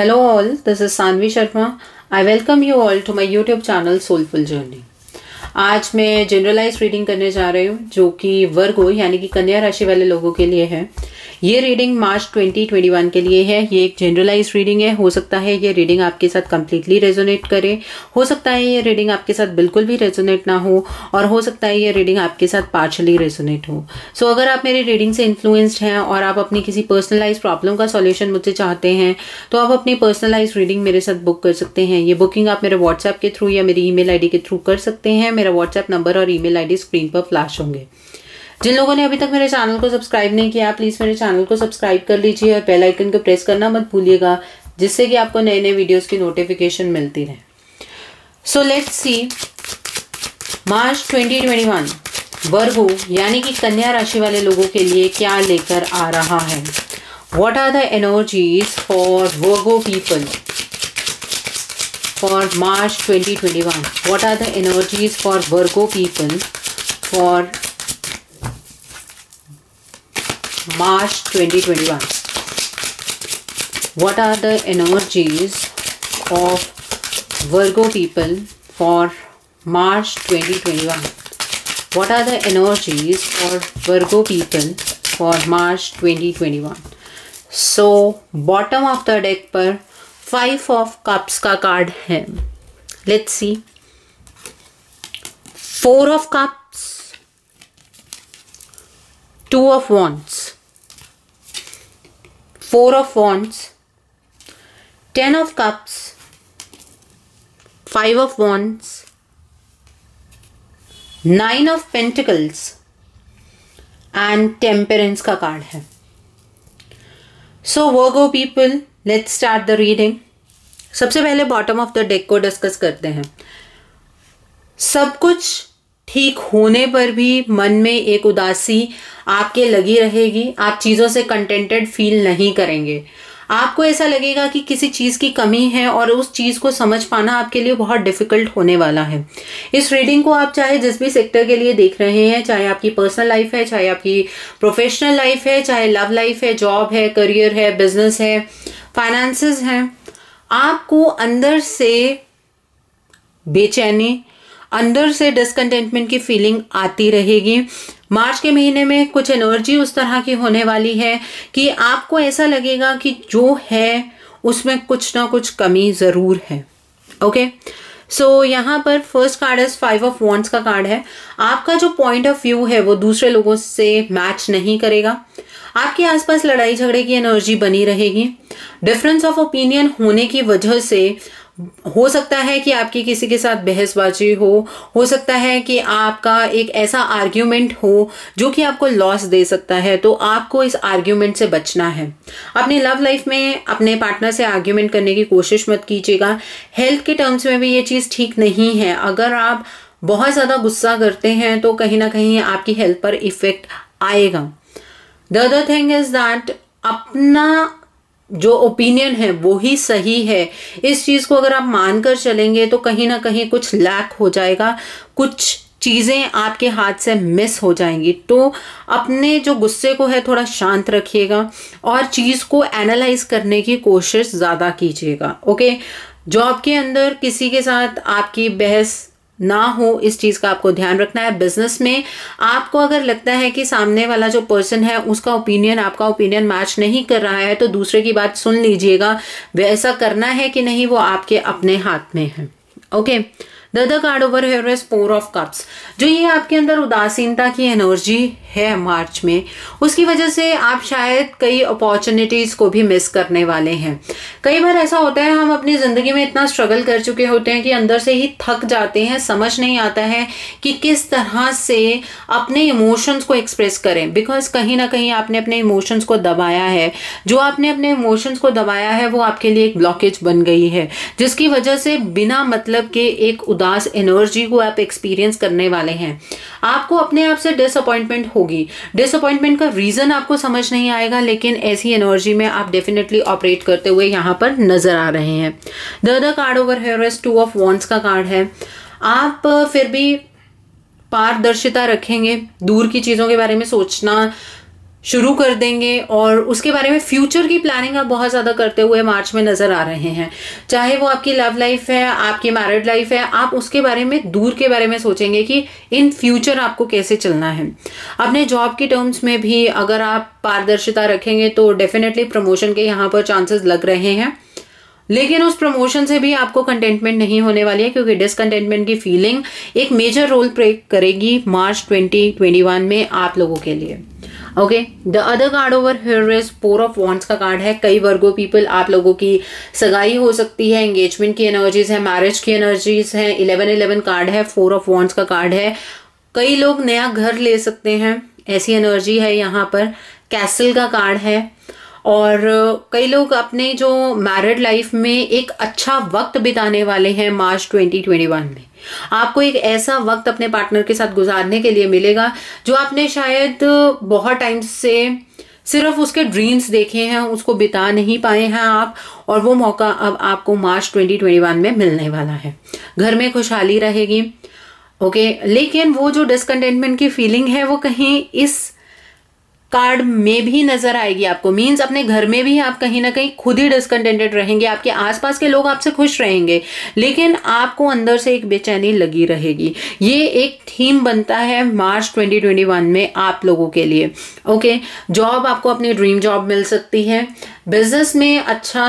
Hello all, this is Savi Sharma. I welcome you all to my YouTube channel Soulful Journey. आज मैं generalise reading करने जा रही हूँ जो कि वर्गो यानी कि कन्या राशि वाले लोगों के लिए है। ये रीडिंग मार्च 2021 के लिए है। ये एक जनरलाइज रीडिंग है। हो सकता है ये रीडिंग आपके साथ कम्प्लीटली रेजोनेट करे, हो सकता है ये रीडिंग आपके साथ बिल्कुल भी रेजोनेट ना हो, और हो सकता है ये रीडिंग आपके साथ पार्शली रेजोनेट हो। सो अगर आप मेरी रीडिंग से इन्फ्लुएंस्ड हैं और आप अपनी किसी पर्सनलाइज प्रॉब्लम का सॉल्यूशन मुझसे चाहते हैं तो आप अपनी पर्सनलाइज रीडिंग मेरे साथ बुक कर सकते हैं। ये बुकिंग आप मेरे व्हाट्सएप के थ्रू या मेरी ईमेल आईडी के थ्रू कर सकते हैं। मेरा व्हाट्सएप नंबर और ईमेल आईडी स्क्रीन पर फ्लैश होंगे। जिन लोगों ने अभी तक मेरे चैनल को सब्सक्राइब नहीं किया, प्लीज मेरे चैनल को सब्सक्राइब कर लीजिए और बेल आइकन को प्रेस करना मत भूलिएगा, जिससे कि आपको नए नए वीडियोस की नोटिफिकेशन मिलती रहे। सो लेट्स सी मार्च 2021 वर्गो यानी कि कन्या राशि वाले लोगों के लिए क्या लेकर आ रहा है। What are the energies for Virgo people for March 2021? What are the energies for Virgo people for March 2021? What are the energies of Virgo people for March 2021? What are the energies for Virgo people for March 2021? So bottom of the deck पर 5 of Cups का card है। Let's see 4 of Cups, 2 of Wands, 4 of Wands, 10 of Cups, 5 of Wands, 9 of Pentacles and temperance का card है। So Virgo people, let's start the reading. सबसे पहले bottom of the deck को discuss करते हैं। सब कुछ ठीक होने पर भी मन में एक उदासी आपके लगी रहेगी। आप चीज़ों से कंटेंटेड फील नहीं करेंगे। आपको ऐसा लगेगा कि किसी चीज़ की कमी है और उस चीज़ को समझ पाना आपके लिए बहुत डिफिकल्ट होने वाला है। इस रीडिंग को आप चाहे जिस भी सेक्टर के लिए देख रहे हैं, चाहे आपकी पर्सनल लाइफ है, चाहे आपकी प्रोफेशनल लाइफ है, चाहे लव लाइफ है, जॉब है, करियर है, बिजनेस है, फाइनेंसेस हैं, आपको अंदर से बेचैनी, अंदर से डिसकंटेंटमेंट की फीलिंग आती रहेगी। मार्च के महीने में कुछ एनर्जी उस तरह की होने वाली है कि आपको ऐसा लगेगा कि जो है उसमें कुछ ना कुछ कमी ज़रूर है। ओके, सो यहाँ पर first card is 5 of Wands का कार्ड है। आपका जो पॉइंट ऑफ व्यू है वो दूसरे लोगों से मैच नहीं करेगा। आपके आसपास लड़ाई झगड़े की एनर्जी बनी रहेगी। डिफरेंस ऑफ ओपिनियन होने की वजह से हो सकता है कि आपकी किसी के साथ बहसबाजी हो सकता है कि आपका एक ऐसा आर्ग्यूमेंट हो जो कि आपको लॉस दे सकता है। तो आपको इस आर्ग्यूमेंट से बचना है। अपनी लव लाइफ में अपने पार्टनर से आर्ग्यूमेंट करने की कोशिश मत कीजिएगा। हेल्थ के टर्म्स में भी ये चीज़ ठीक नहीं है। अगर आप बहुत ज़्यादा गुस्सा करते हैं तो कहीं ना कहीं आपकी हेल्थ पर इफेक्ट आएगा। The other thing is that अपना जो ओपिनियन है वो ही सही है, इस चीज़ को अगर आप मानकर चलेंगे तो कहीं ना कहीं कुछ लैक हो जाएगा, कुछ चीज़ें आपके हाथ से मिस हो जाएंगी। तो अपने जो गुस्से को है थोड़ा शांत रखिएगा और चीज़ को एनालाइज करने की कोशिश ज़्यादा कीजिएगा। ओके, जॉब के अंदर किसी के साथ आपकी बहस ना हो, इस चीज़ का आपको ध्यान रखना है। बिजनेस में आपको अगर लगता है कि सामने वाला जो पर्सन है उसका ओपिनियन आपका ओपिनियन मैच नहीं कर रहा है तो दूसरे की बात सुन लीजिएगा। वैसा करना है कि नहीं वो आपके अपने हाथ में है। Okay, the other card over here is 4 of Cups। जो ये आपके अंदर उदासीनता की एनर्जी है मार्च में, उसकी वजह से आप शायद कई अपॉर्चुनिटीज़ को भी मिस करने वाले हैं। कई बार ऐसा होता है हम अपनी ज़िंदगी में इतना स्ट्रगल कर चुके होते हैं कि अंदर से ही थक जाते हैं। समझ नहीं आता है कि किस तरह से अपने इमोशंस को एक्सप्रेस करें, बिकॉज कहीं ना कहीं आपने अपने इमोशंस को दबाया है। जो आपने अपने इमोशंस को दबाया है वो आपके लिए एक ब्लॉकेज बन गई है, जिसकी वजह से बिना मतलब के एक उदास एनर्जी को आप एक्सपीरियंस करने वाले हैं। आपको अपने आप से डिसअपॉइंटमेंट होगी। डिसअपॉइंटमेंट का रीजन आपको समझ नहीं आएगा, लेकिन ऐसी एनर्जी में आप डेफिनेटली ऑपरेट करते हुए यहाँ पर नजर आ रहे हैं। The other card over here is 2 of Wands का कार्ड है। आप फिर भी पारदर्शिता रखेंगे, दूर की चीजों के बारे में सोचना शुरू कर देंगे और उसके बारे में फ्यूचर की प्लानिंग आप बहुत ज़्यादा करते हुए मार्च में नज़र आ रहे हैं। चाहे वो आपकी लव लाइफ है, आपकी मैरिड लाइफ है, आप उसके बारे में दूर के बारे में सोचेंगे कि इन फ्यूचर आपको कैसे चलना है। अपने जॉब की टर्म्स में भी अगर आप पारदर्शिता रखेंगे तो डेफिनेटली प्रमोशन के यहाँ पर चांसेस लग रहे हैं, लेकिन उस प्रमोशन से भी आपको कंटेंटमेंट नहीं होने वाली है क्योंकि डिसकंटेंटमेंट की फीलिंग एक मेजर रोल प्ले करेगी मार्च 2021 में आप लोगों के लिए। Okay, the other card over here is four of wands का कार्ड है। कई वर्गो पीपल, आप लोगों की सगाई हो सकती है, एंगेजमेंट की एनर्जीज है, मैरिज की एनर्जीज है। 11-11 कार्ड है, फोर ऑफ वॉन्ड्स का कार्ड है। कई लोग नया घर ले सकते हैं, ऐसी एनर्जी है यहाँ पर। कैसल का कार्ड है और कई लोग अपने जो मैरिड लाइफ में एक अच्छा वक्त बिताने वाले हैं मार्च 2021 में। आपको एक ऐसा वक्त अपने पार्टनर के साथ गुजारने के लिए मिलेगा जो आपने शायद बहुत टाइम से सिर्फ उसके ड्रीम्स देखे हैं, उसको बिता नहीं पाए हैं आप, और वो मौका अब आपको मार्च 2021 में मिलने वाला है। घर में खुशहाली रहेगी। ओके, लेकिन वो जो डिसकंटेंटमेंट की फीलिंग है वो कहीं इस कार्ड में भी नजर आएगी आपको। मीन्स अपने घर में भी आप कहीं ना कहीं खुद ही डिसकंटेंटेड रहेंगे, आपके आसपास के लोग आपसे खुश रहेंगे लेकिन आपको अंदर से एक बेचैनी लगी रहेगी। ये एक थीम बनता है मार्च 2021 में आप लोगों के लिए। ओके, जॉब आपको अपनी ड्रीम जॉब मिल सकती है। बिजनेस में अच्छा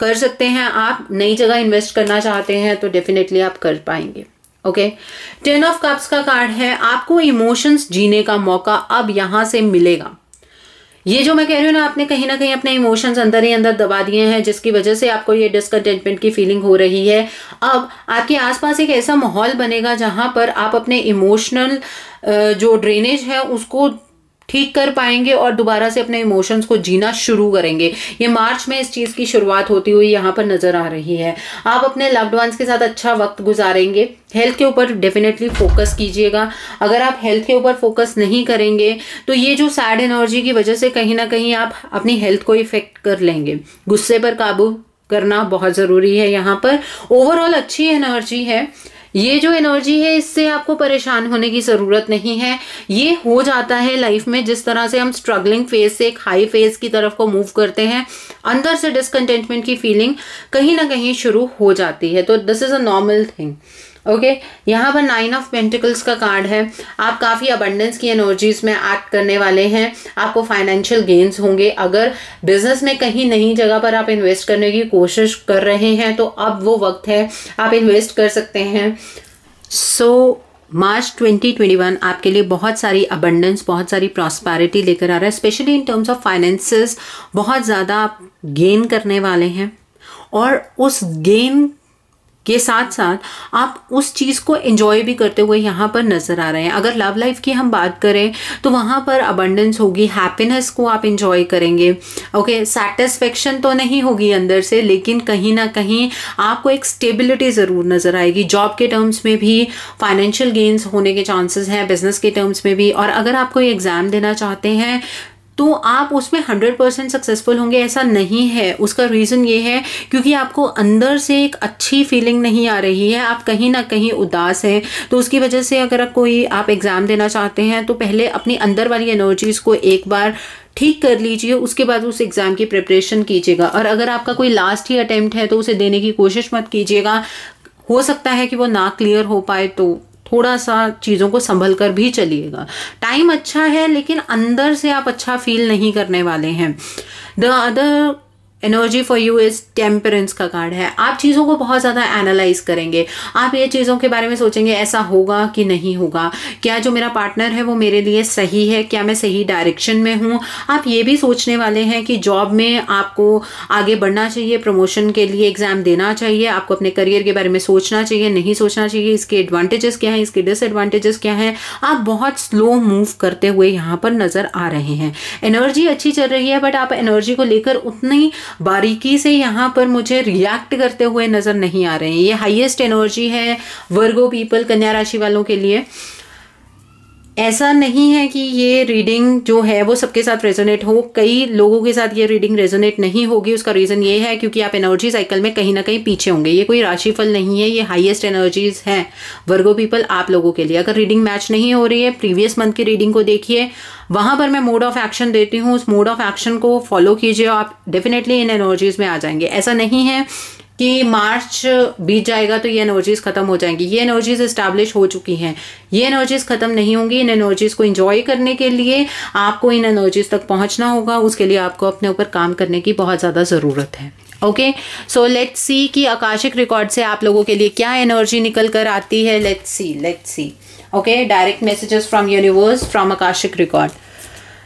कर सकते हैं आप, नई जगह इन्वेस्ट करना चाहते हैं तो डेफिनेटली आप कर पाएंगे। ओके, 10 ऑफ कप्स का कार्ड है। आपको इमोशंस जीने का मौका अब यहां से मिलेगा। ये जो मैं कह रही हूँ ना, आपने कहीं ना कहीं अपने इमोशंस अंदर ही अंदर दबा दिए हैं जिसकी वजह से आपको ये डिसकंटेंटमेंट की फीलिंग हो रही है। अब आपके आसपास एक ऐसा माहौल बनेगा जहां पर आप अपने इमोशनल जो ड्रेनेज है उसको ठीक कर पाएंगे और दोबारा से अपने इमोशंस को जीना शुरू करेंगे। ये मार्च में इस चीज की शुरुआत होती हुई यहाँ पर नजर आ रही है। आप अपने लव्ड वंस के साथ अच्छा वक्त गुजारेंगे। हेल्थ के ऊपर डेफिनेटली फोकस कीजिएगा। अगर आप हेल्थ के ऊपर फोकस नहीं करेंगे तो ये जो सैड एनर्जी की वजह से कहीं ना कहीं आप अपनी हेल्थ को इफेक्ट कर लेंगे। गुस्से पर काबू करना बहुत जरूरी है यहाँ पर। ओवरऑल अच्छी एनर्जी है। ये जो एनर्जी है इससे आपको परेशान होने की ज़रूरत नहीं है। ये हो जाता है लाइफ में, जिस तरह से हम स्ट्रगलिंग फेज से एक हाई फेज की तरफ को मूव करते हैं, अंदर से डिसकंटेंटमेंट की फीलिंग कहीं ना कहीं शुरू हो जाती है। तो this is a normal thing. Okay, यहाँ पर 9 ऑफ पेंटिकल्स का कार्ड है। आप काफ़ी अबंडेंस की एनर्जीज में एक्ट करने वाले हैं। आपको फाइनेंशियल गेन्स होंगे। अगर बिजनेस में कहीं नई जगह पर आप इन्वेस्ट करने की कोशिश कर रहे हैं तो अब वो वक्त है, आप इन्वेस्ट कर सकते हैं। सो मार्च 2021 आपके लिए बहुत सारी अबंडेंस, बहुत सारी प्रॉस्पैरिटी लेकर आ रहा है। Specially in terms of finances बहुत ज़्यादा आप गेन करने वाले हैं और उस गेन के साथ साथ आप उस चीज़ को एंजॉय भी करते हुए यहाँ पर नजर आ रहे हैं। अगर लव लाइफ की हम बात करें तो वहाँ पर अबंडेंस होगी, हैप्पीनेस को आप एंजॉय करेंगे। ओके, सेटिस्फेक्शन तो नहीं होगी अंदर से, लेकिन कहीं ना कहीं आपको एक स्टेबिलिटी ज़रूर नज़र आएगी। जॉब के टर्म्स में भी फाइनेंशियल गेन्स होने के चांसेस हैं, बिजनेस के टर्म्स में भी। और अगर आप कोई एग्ज़ाम देना चाहते हैं तो आप उसमें 100% सक्सेसफुल होंगे ऐसा नहीं है। उसका रीज़न ये है क्योंकि आपको अंदर से एक अच्छी फीलिंग नहीं आ रही है, आप कहीं ना कहीं उदास हैं। तो उसकी वजह से अगर आप एग्ज़ाम देना चाहते हैं तो पहले अपनी अंदर वाली एनर्जीज़ को एक बार ठीक कर लीजिए, उसके बाद उस एग्ज़ाम की प्रिपरेशन कीजिएगा। और अगर आपका कोई लास्ट ही अटैम्प्ट है तो उसे देने की कोशिश मत कीजिएगा। हो सकता है कि वो ना क्लियर हो पाए, तो थोड़ा सा चीज़ों को संभल कर भी चलिएगा। टाइम अच्छा है लेकिन अंदर से आप अच्छा फील नहीं करने वाले हैं। The other energy for you is temperance का कार्ड है। आप चीज़ों को बहुत ज़्यादा एनालाइज करेंगे। आप ये चीज़ों के बारे में सोचेंगे, ऐसा होगा कि नहीं होगा, क्या जो मेरा पार्टनर है वो मेरे लिए सही है, क्या मैं सही डायरेक्शन में हूँ। आप ये भी सोचने वाले हैं कि जॉब में आपको आगे बढ़ना चाहिए, प्रमोशन के लिए एग्ज़ाम देना चाहिए, आपको अपने करियर के बारे में सोचना चाहिए, नहीं सोचना चाहिए, इसके एडवांटेजेस क्या हैं, इसके डिसएडवांटेजेस क्या हैं। आप बहुत स्लो मूव करते हुए यहाँ पर नज़र आ रहे हैं। एनर्जी अच्छी चल रही है बट आप एनर्जी को लेकर उतनी बारीकी से यहाँ पर मुझे रिएक्ट करते हुए नजर नहीं आ रहे हैं। ये हाईएस्ट एनर्जी है वर्गो पीपल, कन्या राशि वालों के लिए। ऐसा नहीं है कि ये रीडिंग जो है वो सबके साथ रेजोनेट हो, कई लोगों के साथ ये रीडिंग रेजोनेट नहीं होगी। उसका रीज़न ये है क्योंकि आप एनर्जी साइकिल में कहीं ना कहीं पीछे होंगे। ये कोई राशिफल नहीं है, ये हाईएस्ट एनर्जीज हैं वर्गो पीपल आप लोगों के लिए। अगर रीडिंग मैच नहीं हो रही है, प्रीवियस मंथ की रीडिंग को देखिए, वहाँ पर मैं मोड ऑफ एक्शन देती हूँ, उस मोड ऑफ एक्शन को फॉलो कीजिए, आप डेफिनेटली इन एनर्जीज में आ जाएंगे। ऐसा नहीं है कि मार्च बीत जाएगा तो ये एनर्जीज खत्म हो जाएंगी, ये एनर्जीज एस्टैब्लिश हो चुकी हैं, ये एनर्जीज खत्म नहीं होंगी। इन एनर्जीज को एंजॉय करने के लिए आपको इन एनर्जीज तक पहुंचना होगा, उसके लिए आपको अपने ऊपर काम करने की बहुत ज़्यादा ज़रूरत है। ओके, सो लेट्स सी कि आकाशिक रिकॉर्ड से आप लोगों के लिए क्या एनर्जी निकल कर आती है। Let's see okay, direct messages from universe from akashic record.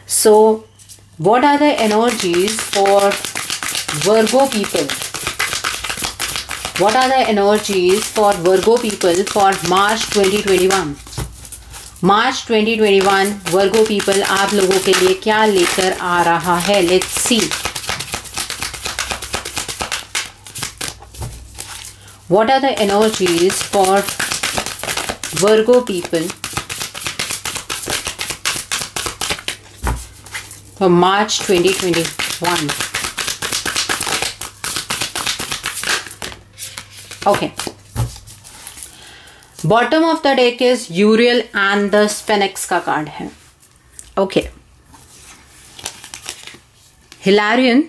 So what are the energies for Virgo people? What are the energies for Virgo people for March 2021? March 2021 Virgo people आप लोगों के लिए क्या लेकर आ रहा है? Let's see. What are the energies for Virgo people for March 2021? Okay. Bottom of the deck is Uriel and the Sphinx का कार्ड है। Okay. Hilarion,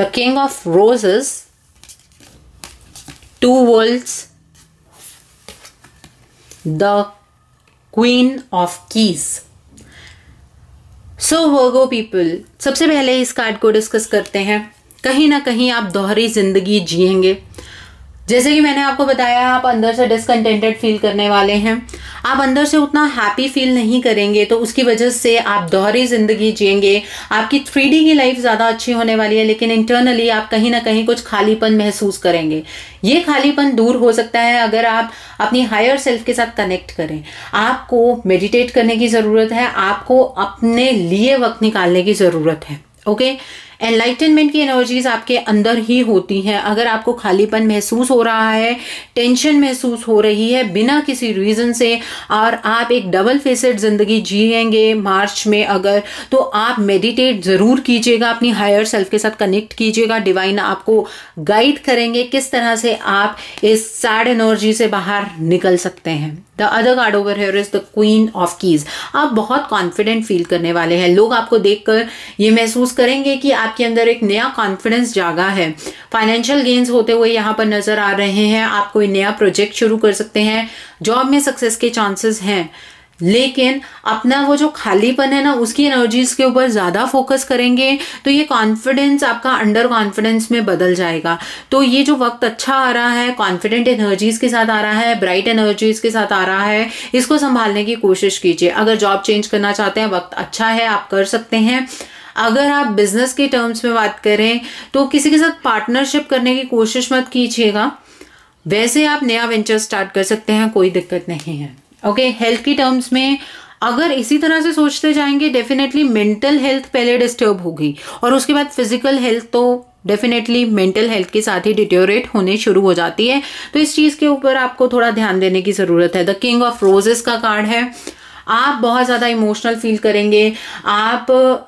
the King of Roses, Two Worlds, the Queen of Keys। So Virgo people, सबसे पहले इस card को discuss करते हैं। कहीं ना कहीं आप दोहरी जिंदगी जिएंगे। जैसे कि मैंने आपको बताया, आप अंदर से डिसकंटेंटेड फील करने वाले हैं, आप अंदर से उतना हैप्पी फील नहीं करेंगे, तो उसकी वजह से आप दोहरी जिंदगी जिएंगे। आपकी 3D की लाइफ ज़्यादा अच्छी होने वाली है, लेकिन इंटरनली आप कहीं ना कहीं कुछ खालीपन महसूस करेंगे। ये खालीपन दूर हो सकता है अगर आप अपनी हायर सेल्फ के साथ कनेक्ट करें। आपको मेडिटेट करने की ज़रूरत है, आपको अपने लिए वक्त निकालने की ज़रूरत है। ओके, एनलाइटनमेंट की एनर्जीज आपके अंदर ही होती हैं। अगर आपको खालीपन महसूस हो रहा है, टेंशन महसूस हो रही है बिना किसी रीज़न से, और आप एक डबल फेसेड जिंदगी जिएंगे मार्च में अगर, तो आप मेडिटेट ज़रूर कीजिएगा, अपनी हायर सेल्फ के साथ कनेक्ट कीजिएगा। डिवाइन आपको गाइड करेंगे किस तरह से आप इस सैड एनर्जी से बाहर निकल सकते हैं। The other card over here is the queen of keys. आप बहुत कॉन्फिडेंट फील करने वाले हैं। लोग आपको देखकर ये महसूस करेंगे कि आपके अंदर एक नया कॉन्फिडेंस जागा है। फाइनेंशियल गेन्स होते हुए यहाँ पर नजर आ रहे हैं। आप कोई नया प्रोजेक्ट शुरू कर सकते हैं, जॉब में सक्सेस के चांसेस हैं, लेकिन अपना वो जो खालीपन है ना, उसकी एनर्जीज के ऊपर ज़्यादा फोकस करेंगे तो ये कॉन्फिडेंस आपका अंडर कॉन्फिडेंस में बदल जाएगा। तो ये जो वक्त अच्छा आ रहा है, कॉन्फिडेंट एनर्जीज के साथ आ रहा है, ब्राइट एनर्जीज के साथ आ रहा है, इसको संभालने की कोशिश कीजिए। अगर जॉब चेंज करना चाहते हैं, वक्त अच्छा है, आप कर सकते हैं। अगर आप बिजनेस के टर्म्स में बात करें तो किसी के साथ पार्टनरशिप करने की कोशिश मत कीजिएगा, वैसे आप नया वेंचर स्टार्ट कर सकते हैं, कोई दिक्कत नहीं है। ओके, हेल्थ की टर्म्स में अगर इसी तरह से सोचते जाएंगे, डेफिनेटली मेंटल हेल्थ पहले डिस्टर्ब होगी और उसके बाद फिजिकल हेल्थ तो डेफिनेटली मेंटल हेल्थ के साथ ही डिटेरियोरेट होने शुरू हो जाती है। तो इस चीज़ के ऊपर आपको थोड़ा ध्यान देने की ज़रूरत है। द किंग ऑफ रोजेस का कार्ड है। आप बहुत ज़्यादा इमोशनल फील करेंगे, आप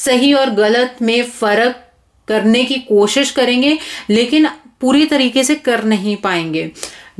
सही और गलत में फ़र्क करने की कोशिश करेंगे लेकिन पूरी तरीके से कर नहीं पाएंगे।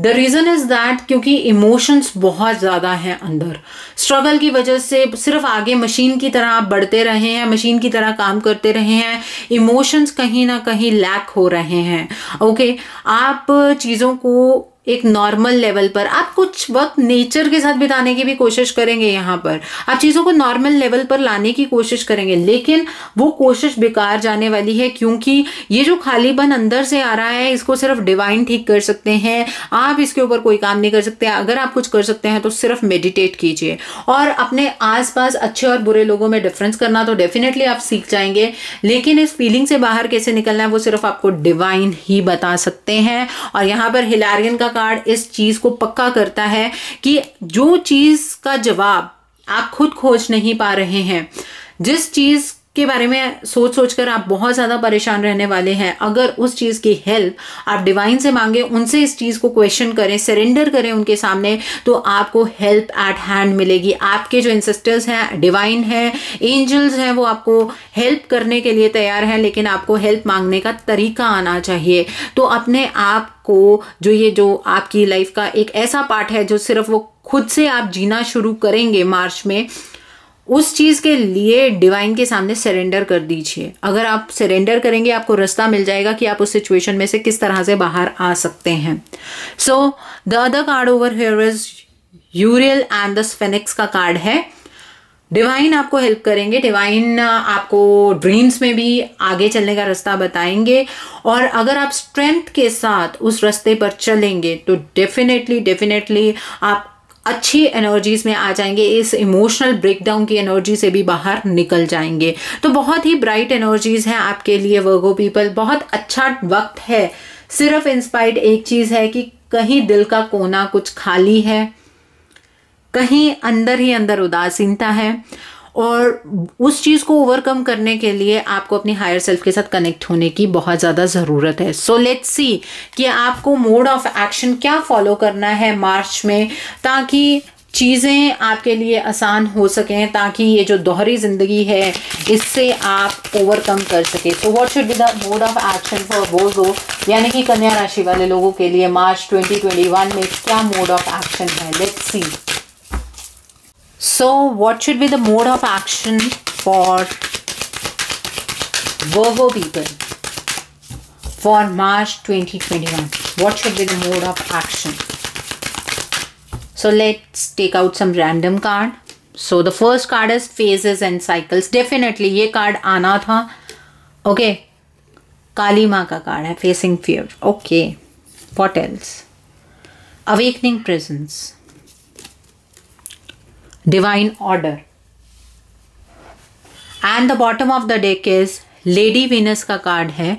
द रीज़न इज़ दैट क्योंकि इमोशंस बहुत ज़्यादा हैं अंदर, स्ट्रगल की वजह से सिर्फ आगे मशीन की तरह आप बढ़ते रहे हैं, मशीन की तरह काम करते रहे हैं, इमोशंस कहीं ना कहीं लैक हो रहे हैं। ओके, आप चीज़ों को एक नॉर्मल लेवल पर, आप कुछ वक्त नेचर के साथ बिताने की भी कोशिश करेंगे। यहाँ पर आप चीज़ों को नॉर्मल लेवल पर लाने की कोशिश करेंगे, लेकिन वो कोशिश बेकार जाने वाली है क्योंकि ये जो खालीपन अंदर से आ रहा है, इसको सिर्फ डिवाइन ठीक कर सकते हैं। आप इसके ऊपर कोई काम नहीं कर सकते। अगर आप कुछ कर सकते हैं तो सिर्फ मेडिटेट कीजिए और अपने आस पास अच्छे और बुरे लोगों में डिफरेंस करना तो डेफिनेटली आप सीख जाएंगे, लेकिन इस फीलिंग से बाहर कैसे निकलना है वो सिर्फ आपको डिवाइन ही बता सकते हैं। और यहाँ पर हिलारियन का कार्ड इस चीज को पक्का करता है कि जो चीज का जवाब आप खुद खोज नहीं पा रहे हैं, जिस चीज के बारे में सोच सोच कर आप बहुत ज़्यादा परेशान रहने वाले हैं। अगर उस चीज़ की हेल्प आप डिवाइन से मांगे, उनसे इस चीज़ को क्वेश्चन करें, सरेंडर करें उनके सामने, तो आपको हेल्प एट हैंड मिलेगी। आपके जो इंसिस्टर्स हैं, डिवाइन हैं, एंजल्स हैं, वो आपको हेल्प करने के लिए तैयार हैं, लेकिन आपको हेल्प मांगने का तरीका आना चाहिए। तो अपने आप को जो ये जो आपकी लाइफ का एक ऐसा पार्ट है जो सिर्फ वो खुद से आप जीना शुरू करेंगे मार्च में, उस चीज़ के लिए डिवाइन के सामने सरेंडर कर दीजिए। अगर आप सरेंडर करेंगे आपको रास्ता मिल जाएगा कि आप उस सिचुएशन में से किस तरह से बाहर आ सकते हैं। So the other card over here is Uriel and the स्फेनिक्स का कार्ड है। डिवाइन आपको हेल्प करेंगे, डिवाइन आपको ड्रीम्स में भी आगे चलने का रास्ता बताएंगे, और अगर आप स्ट्रेंथ के साथ उस रास्ते पर चलेंगे तो डेफिनेटली आप अच्छी एनर्जीज में आ जाएंगे, इस इमोशनल ब्रेकडाउन की एनर्जी से भी बाहर निकल जाएंगे। तो बहुत ही ब्राइट एनर्जीज हैं आपके लिए वर्गो पीपल, बहुत अच्छा वक्त है। सिर्फ इंस्पायर्ड एक चीज़ है कि कहीं दिल का कोना कुछ खाली है, कहीं अंदर ही अंदर उदासीनता है, और उस चीज़ को ओवरकम करने के लिए आपको अपनी हायर सेल्फ के साथ कनेक्ट होने की बहुत ज़्यादा ज़रूरत है। सो लेट्स सी कि आपको मोड ऑफ एक्शन क्या फॉलो करना है मार्च में, ताकि चीज़ें आपके लिए आसान हो सकें, ताकि ये जो दोहरी ज़िंदगी है इससे आप ओवरकम कर सकें। तो what should be the mode of action for Virgo, यानी कि कन्या राशि वाले लोगों के लिए मार्च 2021 में क्या मोड ऑफ एक्शन है, let's see. So what should be the mode of action for Virgo people for March 2021? What should be the mode of action? So let's take out some random card. So the first card is phases and cycles. Definitely ये card आना था. Okay, काली माँ का card है, facing fear. Okay, what else? Awakening presence. Divine order. And the bottom of the deck is Lady Venus का card है,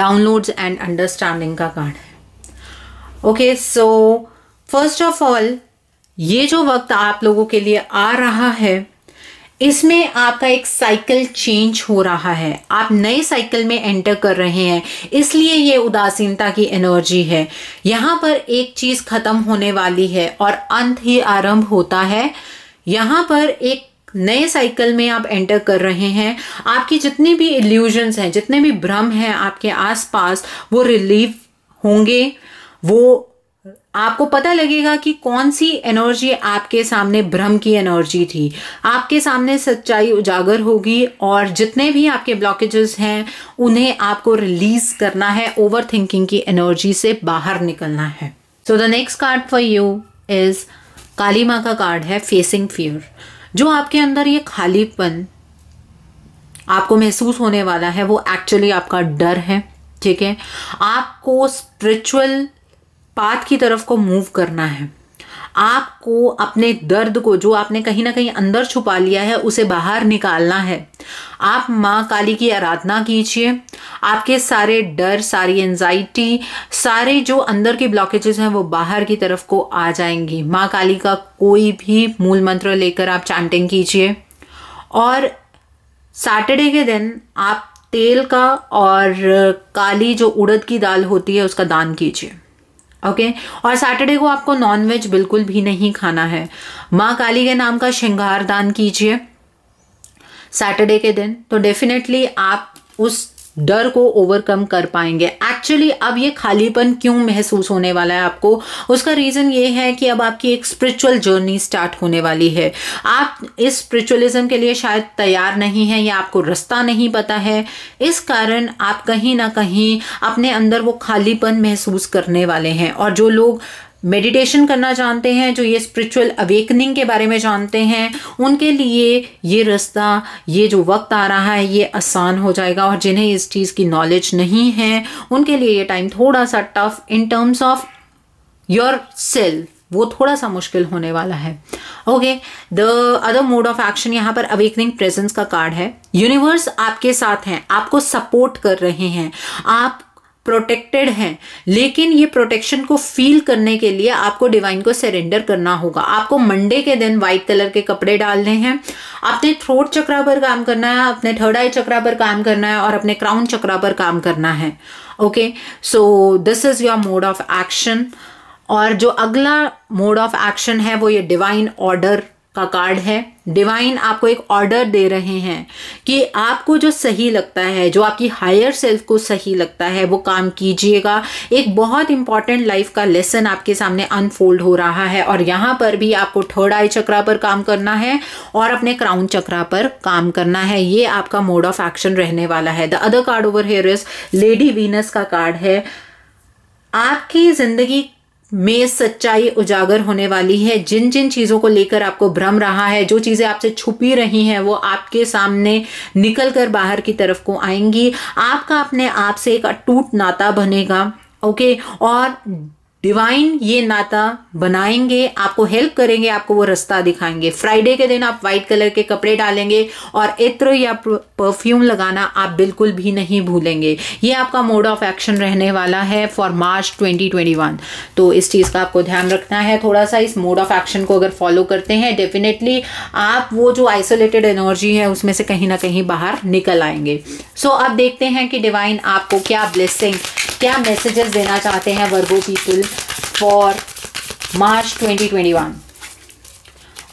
downloads and understanding का card है। Okay, so first of all ये जो वक्त आप लोगों के लिए आ रहा है, इसमें आपका एक साइकिल चेंज हो रहा है, आप नए साइकिल में एंटर कर रहे हैं, इसलिए ये उदासीनता की एनर्जी है। यहाँ पर एक चीज़ खत्म होने वाली है और अंत ही आरंभ होता है। यहाँ पर एक नए साइकिल में आप एंटर कर रहे हैं, आपकी जितनी भी इल्यूजन्स हैं, जितने भी भ्रम हैं आपके आसपास, वो रिलीव होंगे, वो आपको पता लगेगा कि कौन सी एनर्जी आपके सामने भ्रम की एनर्जी थी। आपके सामने सच्चाई उजागर होगी और जितने भी आपके ब्लॉकेजेस हैं उन्हें आपको रिलीज करना है, ओवरथिंकिंग की एनर्जी से बाहर निकलना है। So the next card for you is Kali माँ का कार्ड है, फेसिंग फियर। जो आपके अंदर ये खालीपन आपको महसूस होने वाला है वो एक्चुअली आपका डर है, ठीक है। आपको स्पिरिचुअल पाथ की तरफ को मूव करना है, आपको अपने दर्द को जो आपने कहीं ना कहीं अंदर छुपा लिया है उसे बाहर निकालना है। आप माँ काली की आराधना कीजिए, आपके सारे डर, सारी एंजाइटी, सारे जो अंदर के ब्लॉकेजेस हैं वो बाहर की तरफ को आ जाएंगी। माँ काली का कोई भी मूल मंत्र लेकर आप चैंटिंग कीजिए, और सैटरडे के दिन आप तेल का और काली जो उड़द की दाल होती है उसका दान कीजिए। ओके, और सैटरडे को आपको नॉनवेज बिल्कुल भी नहीं खाना है। माँ काली के नाम का श्रृंगार दान कीजिए सैटरडे के दिन, तो डेफिनेटली आप उस डर को ओवरकम कर पाएंगे। एक्चुअली अब ये खालीपन क्यों महसूस होने वाला है आपको, उसका रीज़न ये है कि अब आपकी एक स्पिरिचुअल जर्नी स्टार्ट होने वाली है। आप इस स्पिरिचुअलिज्म के लिए शायद तैयार नहीं हैं या आपको रास्ता नहीं पता है, इस कारण आप कहीं ना कहीं अपने अंदर वो खालीपन महसूस करने वाले हैं। और जो लोग मेडिटेशन करना जानते हैं, जो ये स्पिरिचुअल अवेकनिंग के बारे में जानते हैं, उनके लिए ये रास्ता, ये जो वक्त आ रहा है ये आसान हो जाएगा, और जिन्हें इस चीज़ की नॉलेज नहीं है उनके लिए ये टाइम थोड़ा सा tough in terms of your self, वो थोड़ा सा मुश्किल होने वाला है। Okay, the other mode of action यहाँ पर अवेकनिंग प्रेजेंस का कार्ड है। यूनिवर्स आपके साथ हैं, आपको सपोर्ट कर रहे हैं, आप प्रोटेक्टेड हैं, लेकिन ये प्रोटेक्शन को फील करने के लिए आपको डिवाइन को सरेंडर करना होगा। आपको मंडे के दिन व्हाइट कलर के कपड़े डालने हैं, अपने थ्रोट चक्रा पर काम करना है, अपने थर्ड आई चक्रा पर काम करना है और अपने क्राउन चक्रा पर काम करना है। Okay, so this is your mode of action. और जो अगला मोड ऑफ एक्शन है वो ये डिवाइन ऑर्डर का कार्ड है। डिवाइन आपको एक ऑर्डर दे रहे हैं कि आपको जो सही लगता है, जो आपकी हायर सेल्फ को सही लगता है वो काम कीजिएगा। एक बहुत इंपॉर्टेंट लाइफ का लेसन आपके सामने अनफोल्ड हो रहा है और यहाँ पर भी आपको थर्ड आई चक्रा पर काम करना है और अपने क्राउन चक्रा पर काम करना है। ये आपका मोड ऑफ एक्शन रहने वाला है। The other card over here is Lady Venus का कार्ड है। आपकी जिंदगी में सच्चाई उजागर होने वाली है। जिन जिन चीज़ों को लेकर आपको भ्रम रहा है, जो चीज़ें आपसे छुपी रही हैं वो आपके सामने निकल कर बाहर की तरफ को आएंगी। आपका अपने आप से एक अटूट नाता बनेगा। ओके, और डिवाइन ये नाता बनाएंगे, आपको हेल्प करेंगे, आपको वो रास्ता दिखाएंगे। फ्राइडे के दिन आप व्हाइट कलर के कपड़े डालेंगे और इत्र या परफ्यूम लगाना आप बिल्कुल भी नहीं भूलेंगे। ये आपका मोड ऑफ एक्शन रहने वाला है फॉर मार्च 2021। तो इस चीज़ का आपको ध्यान रखना है। थोड़ा सा इस मोड ऑफ एक्शन को अगर फॉलो करते हैं डेफिनेटली आप वो जो आइसोलेटेड एनर्जी है उसमें से कहीं ना कहीं बाहर निकल आएंगे। सो अब देखते हैं कि डिवाइन आपको क्या ब्लेसिंग, क्या मैसेजेस देना चाहते हैं Virgo people for March 2021।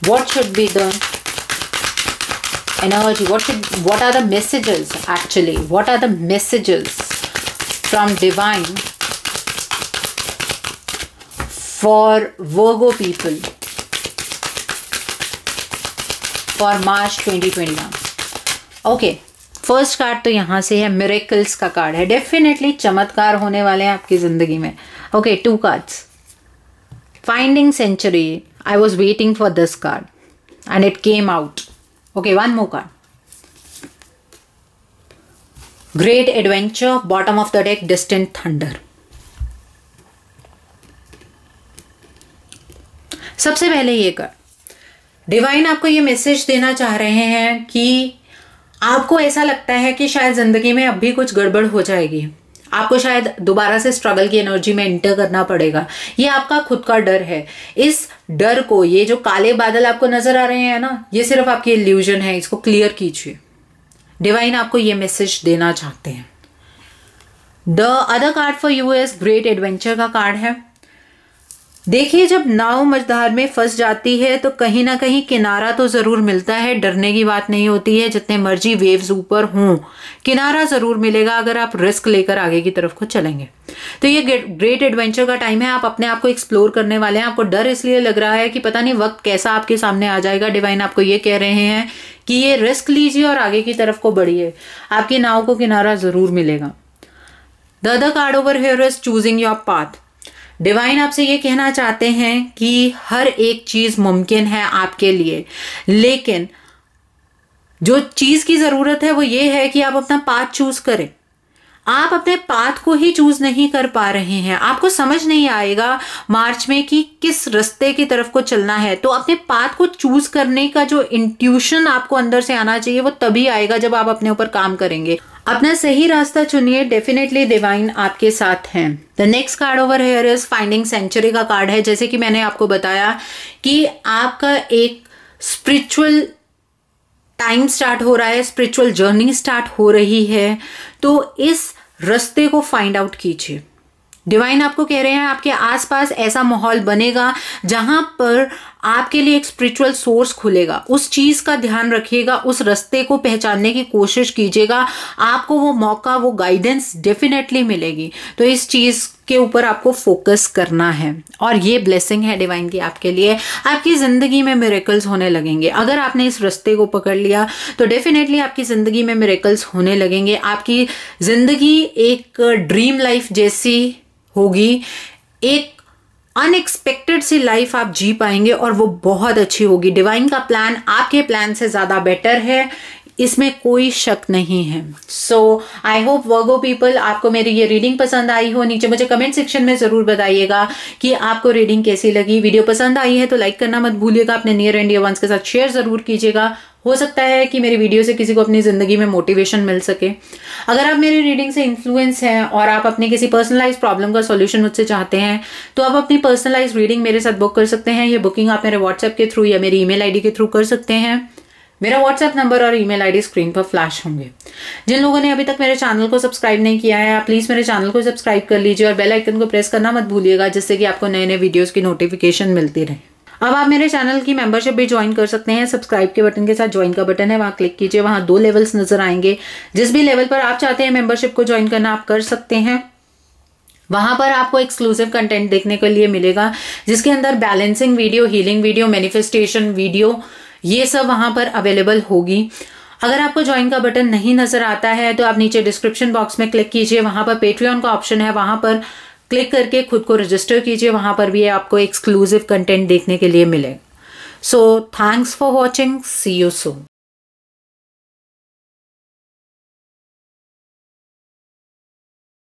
What should be the energy? What are the messages actually? What are the messages from divine for Virgo people for March 2021? Okay. First card तो यहाँ से है, मिरेकल्स का card है। Definitely चमत्कार होने वाले हैं आपकी जिंदगी में। Okay, two cards, finding sanctuary. I was waiting for this card and it came out. Okay, one more card, great adventure. Bottom of the deck, distant thunder. सबसे पहले ये कार्ड, डिवाइन आपको ये मैसेज देना चाह रहे हैं कि आपको ऐसा लगता है कि शायद ज़िंदगी में अब भी कुछ गड़बड़ हो जाएगी, आपको शायद दोबारा से स्ट्रगल की एनर्जी में एंटर करना पड़ेगा। ये आपका खुद का डर है। इस डर को, ये जो काले बादल आपको नजर आ रहे हैं ना, ये सिर्फ आपकी इल्यूजन है, इसको क्लियर कीजिए। डिवाइन आपको ये मैसेज देना चाहते हैं। The other card for you is great adventure का कार्ड है। देखिए, जब नाव मझधार में फंस जाती है तो कहीं ना कहीं किनारा तो ज़रूर मिलता है। डरने की बात नहीं होती है, जितने मर्जी वेव्स ऊपर हों किनारा ज़रूर मिलेगा अगर आप रिस्क लेकर आगे की तरफ को चलेंगे। तो ये ग्रेट एडवेंचर का टाइम है। आप अपने आप को एक्सप्लोर करने वाले हैं। आपको डर इसलिए लग रहा है कि पता नहीं वक्त कैसा आपके सामने आ जाएगा। डिवाइन आपको ये कह रहे हैं कि ये रिस्क लीजिए और आगे की तरफ को बढ़िए, आपकी नाव को किनारा ज़रूर मिलेगा। The other card over here is choosing your path. Divine आपसे ये कहना चाहते हैं कि हर एक चीज़ मुमकिन है आपके लिए, लेकिन जो चीज़ की ज़रूरत है वो ये है कि आप अपना पाथ चूज़ करें। आप अपने पाथ को ही चूज़ नहीं कर पा रहे हैं। आपको समझ नहीं आएगा मार्च में कि किस रास्ते की तरफ को चलना है। तो अपने पाथ को चूज़ करने का जो इंट्यूशन आपको अंदर से आना चाहिए वो तभी आएगा जब आप अपने ऊपर काम करेंगे। अपना सही रास्ता चुनिए, डेफिनेटली डिवाइन आपके साथ हैं। The next card over here is finding sanctuary का कार्ड है। जैसे कि मैंने आपको बताया कि आपका एक स्पिरिचुअल टाइम स्टार्ट हो रहा है, स्पिरिचुअल जर्नी स्टार्ट हो रही है, तो इस रास्ते को फाइंड आउट कीजिए। डिवाइन आपको कह रहे हैं आपके आसपास ऐसा माहौल बनेगा जहां पर आपके लिए एक स्पिरिचुअल सोर्स खुलेगा। उस चीज़ का ध्यान रखिएगा, उस रास्ते को पहचानने की कोशिश कीजिएगा। आपको वो मौका, वो गाइडेंस डेफिनेटली मिलेगी। तो इस चीज़ के ऊपर आपको फोकस करना है। और ये ब्लेसिंग है डिवाइन की आपके लिए। आपकी ज़िंदगी में मिरेकल्स होने लगेंगे अगर आपने इस रास्ते को पकड़ लिया तो। डेफिनेटली आपकी ज़िंदगी में मिरेकल्स होने लगेंगे। आपकी ज़िंदगी एक ड्रीम लाइफ जैसी होगी, एक अनएक्सपेक्टेड सी लाइफ आप जी पाएंगे और वो बहुत अच्छी होगी। डिवाइन का प्लान आपके प्लान से ज़्यादा बेटर है। इसमें कोई शक नहीं है। सो आई होप वर्गो पीपल आपको मेरी ये रीडिंग पसंद आई हो। नीचे मुझे कमेंट सेक्शन में जरूर बताइएगा कि आपको रीडिंग कैसी लगी। वीडियो पसंद आई है तो लाइक करना मत भूलिएगा, अपने नियर एंड डियर वंस के साथ शेयर जरूर कीजिएगा। हो सकता है कि मेरी वीडियो से किसी को अपनी ज़िंदगी में मोटिवेशन मिल सके। अगर आप मेरी रीडिंग से इन्फ्लुएंस हैं और आप अपने किसी पर्सनलाइज्ड प्रॉब्लम का सॉल्यूशन मुझसे चाहते हैं तो आप अपनी पर्सनलाइज्ड रीडिंग मेरे साथ बुक कर सकते हैं। ये बुकिंग आप मेरे व्हाट्सएप के थ्रू या मेरी ईमेल आईडी के थ्रू कर सकते हैं। मेरा व्हाट्सएप नंबर और ईमेल आईडी स्क्रीन पर फ्लैश होंगे। जिन लोगों ने अभी तक मेरे चैनल को सब्सक्राइब नहीं किया है, आप प्लीज़ मेरे चैनल को सब्सक्राइब कर लीजिए और बेल आइकन को प्रेस करना मत भूलिएगा, जिससे कि आपको नए नए वीडियोज़ की नोटिफिकेशन मिलती रहे। अब आप मेरे चैनल की मेंबरशिप भी ज्वाइन कर सकते हैं। सब्सक्राइब के बटन के साथ ज्वाइन का बटन है, वहां क्लिक कीजिए। वहां 2 लेवल्स नजर आएंगे। जिस भी लेवल पर आप चाहते हैं मेंबरशिप को ज्वाइन करना, आप कर सकते हैं। वहां पर आपको एक्सक्लूसिव कंटेंट देखने के लिए मिलेगा, जिसके अंदर balancing video, healing video, manifestation video, ये सब वहां पर अवेलेबल होगी। अगर आपको ज्वाइन का बटन नहीं नजर आता है तो आप नीचे डिस्क्रिप्शन बॉक्स में क्लिक कीजिए। वहां पर पेट्रियन का ऑप्शन है, वहां पर क्लिक करके खुद को रजिस्टर कीजिए। वहां पर भी आपको एक्सक्लूसिव कंटेंट देखने के लिए मिलेगा। So thanks for watching, see you soon.